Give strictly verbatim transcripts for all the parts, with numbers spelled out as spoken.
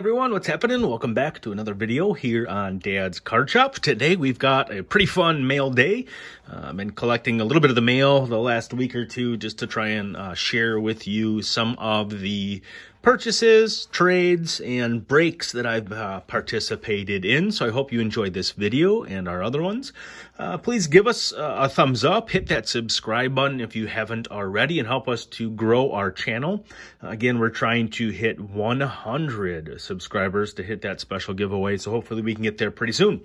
everyone, what's happening? Welcome back to another video here on Dad's Card Shop. Today we've got a pretty fun mail day. Uh, I've been collecting a little bit of the mail the last week or two just to try and uh, share with you some of the purchases, trades, and breaks that I've uh, participated in. So I hope you enjoyed this video and our other ones. Uh, please give us uh, a thumbs up, hit that subscribe button if you haven't already, and help us to grow our channel. Uh, again, we're trying to hit one hundred subscribers to hit that special giveaway, so hopefully we can get there pretty soon.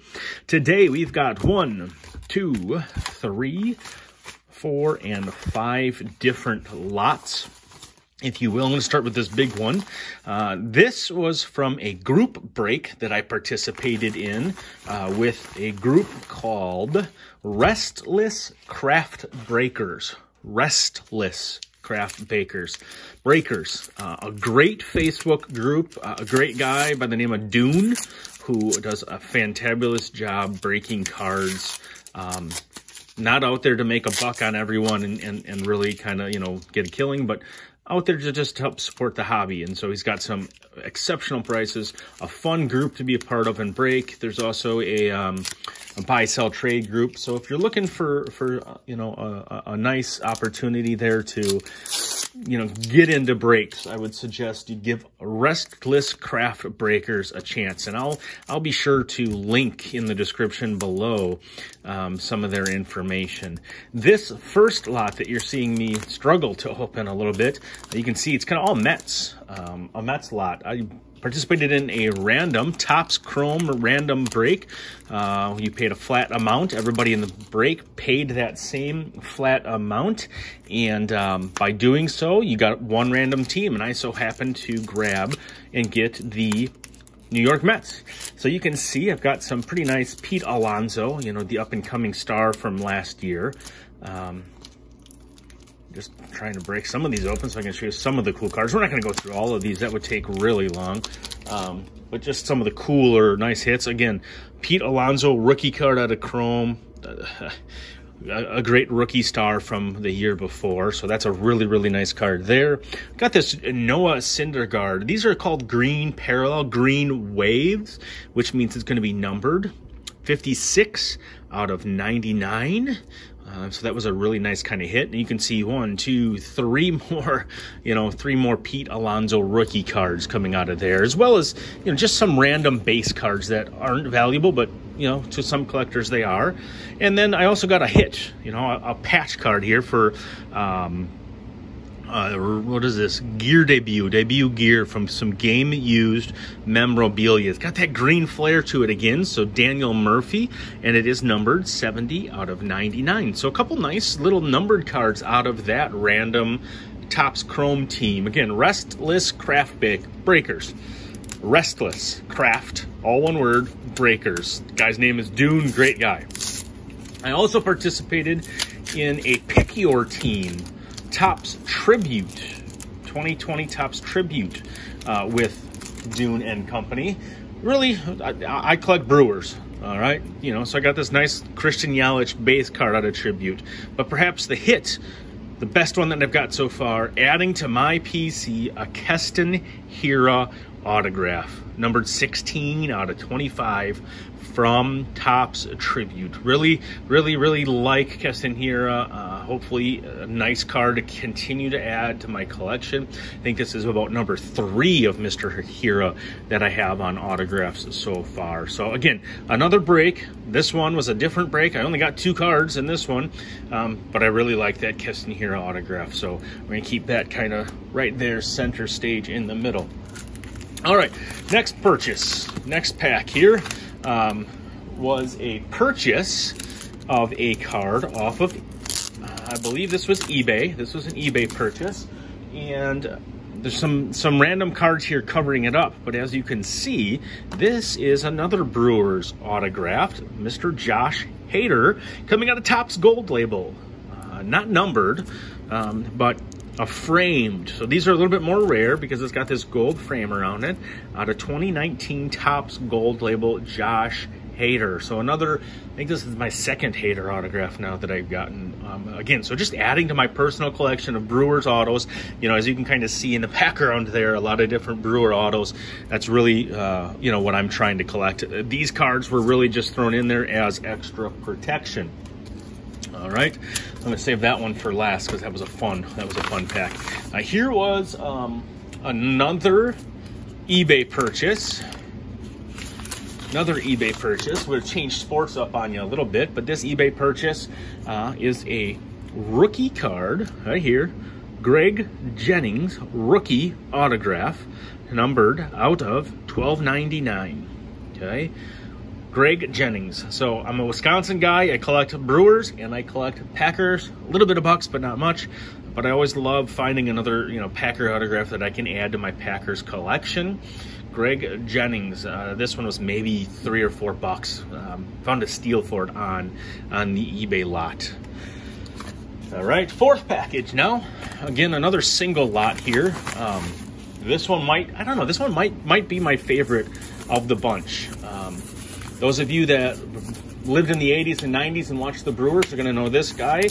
Today we've got one, two, three, four, and five different lots, if you will. I'm going to start with this big one. Uh, this was from a group break that I participated in uh, with a group called Restless Craft Breakers. Restless Craft Bakers. Breakers. Uh, a great Facebook group. Uh, a great guy by the name of Dune, who does a fantabulous job breaking cards. Um, not out there to make a buck on everyone and, and, and really kind of, you know, get a killing, but out there to just help support the hobby. And so he's got some exceptional prices, a fun group to be a part of and break. There's also a, um, a buy, sell, trade group. So if you're looking for, for you know, a, a nice opportunity there to, you know, get into breaks, I would suggest you give Restless Craft Breakers a chance. And I'll, I'll be sure to link in the description below um, some of their information. This first lot that you're seeing me struggle to open a little bit, you can see it's kind of all Mets, um, a Mets lot. I participated in a random Topps Chrome random break. Uh, you paid a flat amount. Everybody in the break paid that same flat amount. And um, by doing so, you got one random team. And I so happened to grab and get the New York Mets. So you can see I've got some pretty nice Pete Alonso, you know, the up-and-coming star from last year. Um, Just trying to break some of these open so I can show you some of the cool cards. We're not going to go through all of these. That would take really long. Um, but just some of the cooler, nice hits. Again, Pete Alonso, rookie card out of Chrome. Uh, a great rookie star from the year before. So that's a really, really nice card there. Got this Noah Syndergaard. These are called green parallel, green waves, which means it's going to be numbered. fifty-six out of ninety-nine. Uh, so that was a really nice kind of hit. And you can see one, two, three more, you know, three more Pete Alonso rookie cards coming out of there, as well as, you know, just some random base cards that aren't valuable, but, you know, to some collectors they are. And then I also got a hit, you know, a, a patch card here for, um, uh, what is this? Gear debut, debut gear from some game-used memorabilia. It's got that green flare to it again, so Daniel Murphy, and it is numbered seventy out of ninety-nine. So a couple nice little numbered cards out of that random Topps Chrome team. Again, Restless Craft Breakers. Restless Craft, all one word, Breakers. The guy's name is Dune, great guy. I also participated in a Pick Your Team Topps Tribute, twenty twenty Topps Tribute uh, with Dune and Company. Really, I, I collect Brewers, all right? You know, so I got this nice Christian Yalich base card out of Tribute. But perhaps the hit, the best one that I've got so far, adding to my P C a Keston Hiura autograph, numbered sixteen out of twenty-five from Topps Tribute. Really, really, really like Keston Hiura. Uh, hopefully a nice card to continue to add to my collection. I think this is about number three of Mister Hiura that I have on autographs so far. So again, another break. This one was a different break. I only got two cards in this one, um, but I really like that Keston Hiura autograph. So I'm gonna keep that kind of right there, center stage in the middle. All right, next purchase, next pack here um, was a purchase of a card off of, uh, I believe this was eBay. This was an eBay purchase. And there's some, some random cards here covering it up. But as you can see, this is another Brewers autographed, Mister Josh Hader, coming out of Topps Gold Label. Uh, not numbered, um, but a framed. So these are a little bit more rare because it's got this gold frame around it. Out of twenty nineteen Topps Gold Label, Josh Hader. So another, I think this is my second Hader autograph now that I've gotten. Um, again, so just adding to my personal collection of Brewers autos. You know, as you can kind of see in the background there, a lot of different Brewer autos. That's really, uh, you know, what I'm trying to collect. These cards were really just thrown in there as extra protection. All right, I'm gonna save that one for last because that was a fun, that was a fun pack. Uh, here was um, another eBay purchase. Another eBay purchase. We've changed sports up on you a little bit, but this eBay purchase uh, is a rookie card right here. Greg Jennings rookie autograph, numbered out of twelve ninety-nine. Okay, Greg Jennings. So I'm a Wisconsin guy. I collect Brewers and I collect Packers. A little bit of Bucks, but not much. But I always love finding another, you know, Packer autograph that I can add to my Packers collection. Greg Jennings. Uh, this one was maybe three or four bucks. Um, found a steal for it on on the eBay lot. All right, fourth package now. Again, another single lot here. Um, this one might, I don't know. This one might might be my favorite of the bunch. Um, those of you that lived in the eighties and nineties and watched the Brewers are going to know this guy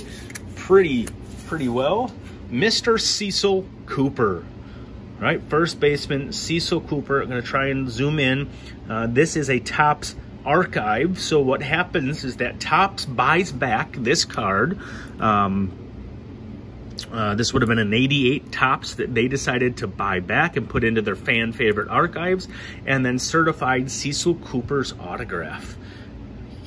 pretty pretty well. Mister Cecil Cooper. Right, first baseman Cecil Cooper. I'm going to try and zoom in. Uh, this is a Topps Archive. So what happens is that Topps buys back this card. Um, uh, this would have been an eighty-eight Topps that they decided to buy back and put into their fan favorite archives, and then certified Cecil Cooper's autograph.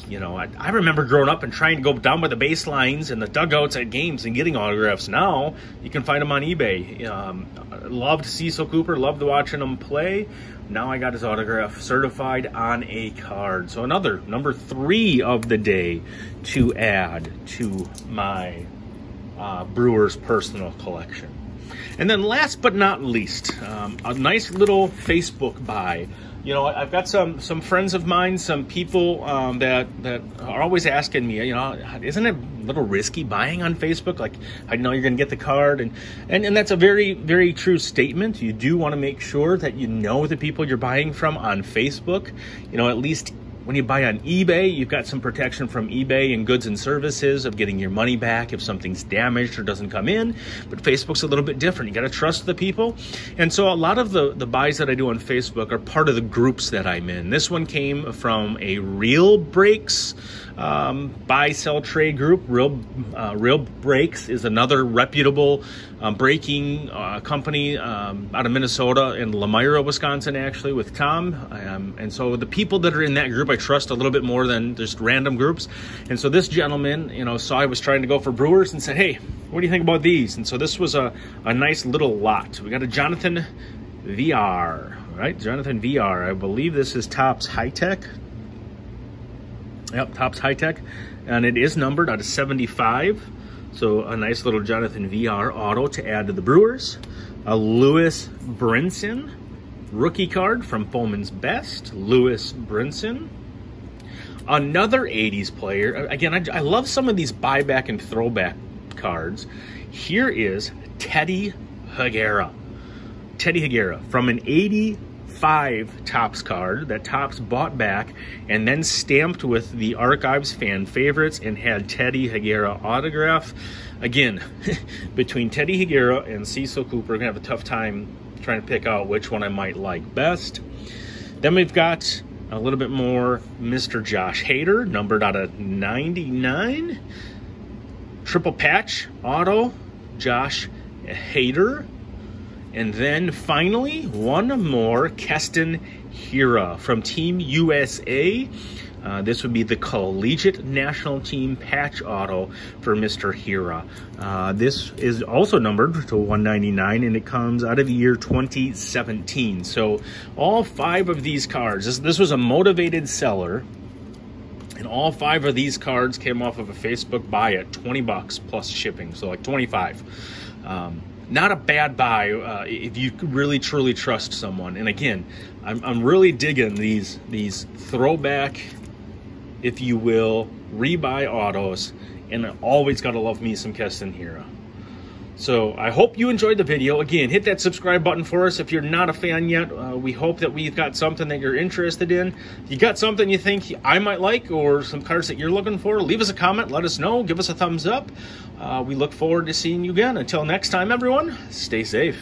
You know, I, I remember growing up and trying to go down by the baselines and the dugouts at games and getting autographs. Now you can find them on eBay. Um, loved Cecil Cooper, loved watching him play. Now I got his autograph certified on a card. So another, number three of the day to add to my uh, Brewers personal collection. And then last but not least, um, a nice little Facebook buy. You know, I've got some some friends of mine, some people um, that that are always asking me, you know, isn't it a little risky buying on Facebook? Like, I know you're going to get the card, and, and and that's a very very true statement. You do want to make sure that you know the people you're buying from on Facebook. You know, at least when you buy on eBay, you've got some protection from eBay and goods and services of getting your money back if something's damaged or doesn't come in. But Facebook's a little bit different. You got to trust the people. And so a lot of the, the buys that I do on Facebook are part of the groups that I'm in. This one came from a Real Breaks um, buy, sell, trade group. Real, uh, Real Breaks is another reputable um, breaking uh, company um, out of Minnesota and Lemira, Wisconsin, actually, with Tom. Um, and so the people that are in that group, I trust a little bit more than just random groups. And so this gentleman, you know, saw I was trying to go for Brewers and said, hey, what do you think about these? And so this was a, a nice little lot. We got a Jonathan V R, right? Jonathan V R. I believe this is Topps High Tech. Yep, Topps High Tech. And it is numbered out of seventy-five. So a nice little Jonathan V R auto to add to the Brewers. A Lewis Brinson rookie card from Bowman's Best. Lewis Brinson. Another eighties player. Again, I, I love some of these buyback and throwback cards. Here is Teddy Higuera. Teddy Higuera from an eighty-five Topps card that Topps bought back and then stamped with the Archives fan favorites and had Teddy Higuera autograph. Again, between Teddy Higuera and Cecil Cooper, we're going to have a tough time trying to pick out which one I might like best. Then we've got a little bit more Mister Josh Hader, numbered out of ninety-nine. Triple patch auto, Josh Hader. And then finally, one more Keston Hiura from Team U S A. Uh, this would be the collegiate national team patch auto for Mister Hiura. Uh, this is also numbered to one ninety-nine, and it comes out of the year twenty seventeen. So all five of these cards, this, this was a motivated seller, and all five of these cards came off of a Facebook buy at twenty bucks plus shipping, so like twenty-five. Um, Not a bad buy uh, if you really truly trust someone. And again, I'm, I'm really digging these these throwback, if you will, rebuy autos. And I always gotta love me some Keston Hiura. So I hope you enjoyed the video. Again, hit that subscribe button for us if you're not a fan yet. Uh, we hope that we've got something that you're interested in. If you got something you think I might like or some cards that you're looking for, leave us a comment, let us know, give us a thumbs up. Uh, we look forward to seeing you again. Until next time, everyone, stay safe.